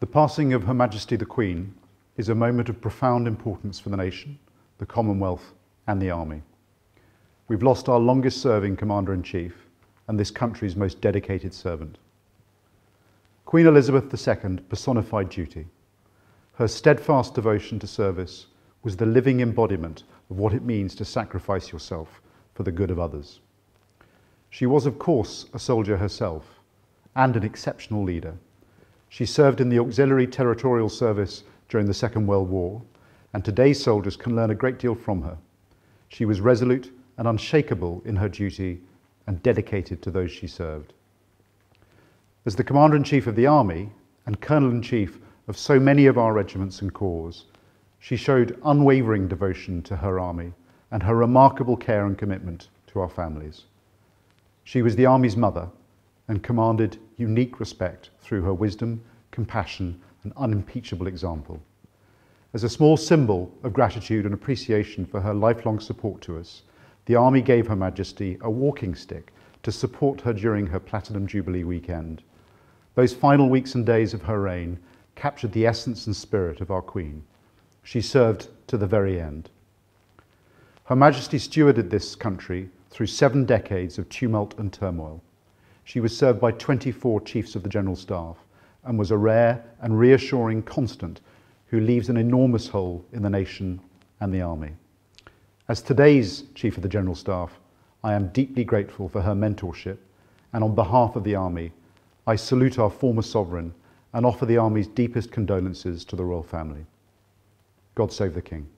The passing of Her Majesty the Queen is a moment of profound importance for the nation, the Commonwealth and the Army. We've lost our longest-serving Commander-in-Chief and this country's most dedicated servant. Queen Elizabeth II personified duty. Her steadfast devotion to service was the living embodiment of what it means to sacrifice yourself for the good of others. She was, of course, a soldier herself and an exceptional leader. She served in the Auxiliary Territorial Service during the Second World War, and today's soldiers can learn a great deal from her. She was resolute and unshakable in her duty and dedicated to those she served. As the Commander-in-Chief of the Army and Colonel-in-Chief of so many of our regiments and corps, she showed unwavering devotion to her army and her remarkable care and commitment to our families. She was the Army's mother and commanded unique respect through her wisdom, compassion, and unimpeachable example. As a small symbol of gratitude and appreciation for her lifelong support to us, the Army gave Her Majesty a walking stick to support her during her Platinum Jubilee weekend. Those final weeks and days of her reign captured the essence and spirit of our Queen. She served to the very end. Her Majesty stewarded this country through 7 decades of tumult and turmoil. She was served by 24 Chiefs of the General Staff and was a rare and reassuring constant who leaves an enormous hole in the nation and the Army. As today's Chief of the General Staff, I am deeply grateful for her mentorship, and on behalf of the Army, I salute our former sovereign and offer the Army's deepest condolences to the Royal Family. God save the King.